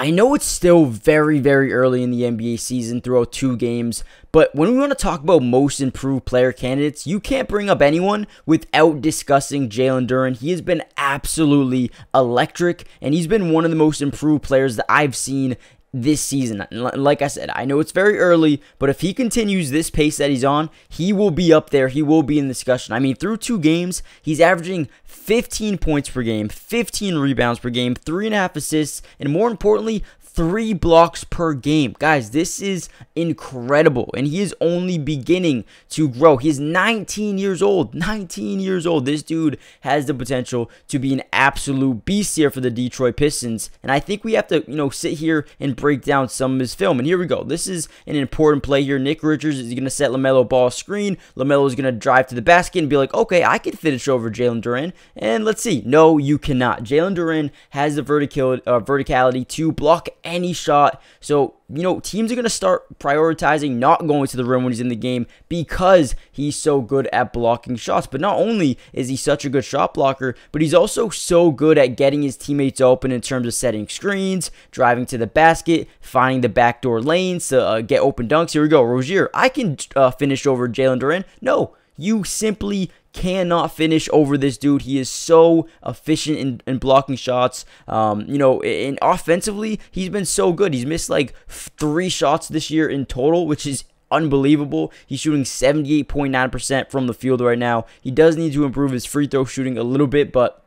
I know it's still very, very early in the NBA season throughout 2 games, but when we want to talk about most improved player candidates, you can't bring up anyone without discussing Jalen Duren. He has been absolutely electric, and he's been one of the most improved players that I've seen this season. Like I said, I know it's very early, but if he continues this pace that he's on, he will be up there. He will be in discussion. I mean, through 2 games, he's averaging 15 points per game, 15 rebounds per game, 3.5 assists, and more importantly, 3 blocks per game. Guys, this is incredible, and he is only beginning to grow. He's 19 years old, 19 years old. This dude has the potential to be an absolute beast here for the Detroit Pistons, and I think we have to, sit here and break down some of his film, and here we go. This is an important play here. Nick Richards is going to set LaMelo Ball screen. LaMelo is going to drive to the basket and be like, okay, I can finish over Jalen Duren, and let's see. No, you cannot. Jalen Duren has the verticality to block any shot. So, teams are going to start prioritizing not going to the rim when he's in the game because he's so good at blocking shots. But not only is he such a good shot blocker, but he's also so good at getting his teammates open in terms of setting screens, driving to the basket, finding the backdoor lanes to get open dunks. Here we go. Rozier, I can finish over Jalen Duren. No, you simply cannot finish over this dude. He is so efficient in blocking shots. And offensively, he's been so good. He's missed like 3 shots this year in total, which is unbelievable. He's shooting 78.9% from the field right now. He does need to improve his free throw shooting a little bit, but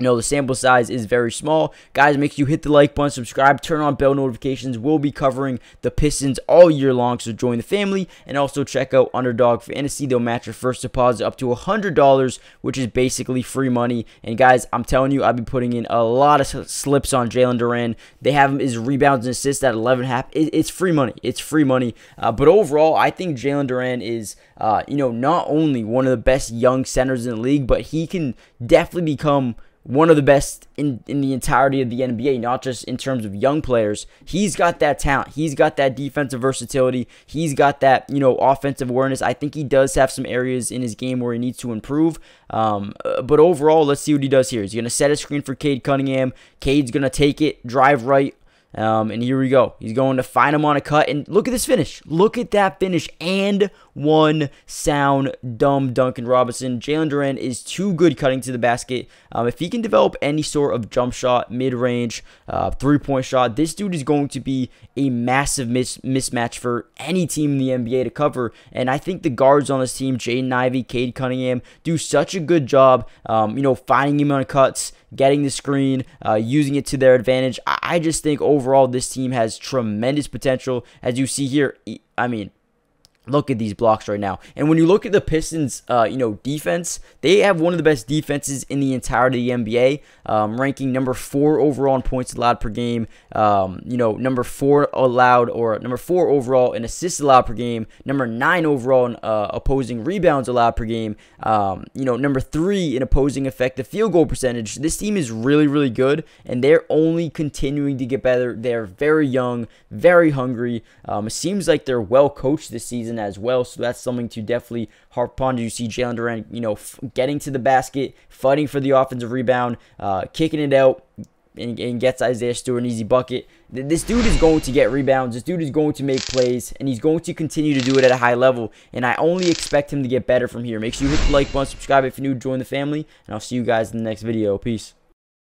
the sample size is very small. Guys, make sure you hit the like button, subscribe, turn on bell notifications. We'll be covering the Pistons all year long, so join the family. And also check out Underdog Fantasy. They'll match your first deposit up to $100, which is basically free money. And guys, I'm telling you, I've been putting in a lot of slips on Jalen Duren. They have him as rebounds and assists at 11.5. It's free money. It's free money. But overall, I think Jalen Duren is, not only one of the best young centers in the league, but he can definitely become one of the best in the entirety of the NBA, not just in terms of young players. He's got that talent. He's got that defensive versatility. He's got that, offensive awareness. I think he does have some areas in his game where he needs to improve. But overall, let's see what he does here. He's going to set a screen for Cade Cunningham. Cade's going to take it, drive right. And here we go. He's going to find him on a cut. And look at this finish. Look at that finish. And one sound dumb Duncan Robinson. Jalen Duren is too good cutting to the basket. If he can develop any sort of jump shot, mid-range, three-point shot, this dude is going to be a massive mismatch for any team in the NBA to cover. And I think the guards on this team, Jaden Ivey, Cade Cunningham, do such a good job, finding him on cuts, getting the screen, using it to their advantage. I just think overall this team has tremendous potential. As you see here, I mean, look at these blocks right now. And when you look at the Pistons, defense, they have one of the best defenses in the entirety of the NBA, ranking number 4 overall in points allowed per game, number 4 allowed, or number 4 overall in assists allowed per game, number 9 overall in opposing rebounds allowed per game, number 3 in opposing effective field goal percentage. This team is really, really good, and they're only continuing to get better. They're very young, very hungry. It seems like they're well coached this season as well, so that's something to definitely harp on. You see Jalen Duren, getting to the basket, fighting for the offensive rebound, kicking it out, and gets Isaiah Stewart an easy bucket. This dude is going to get rebounds. This dude is going to make plays, and he's going to continue to do it at a high level, and I only expect him to get better from here. Make sure you hit the like button, subscribe if you're new, join the family, and I'll see you guys in the next video. Peace.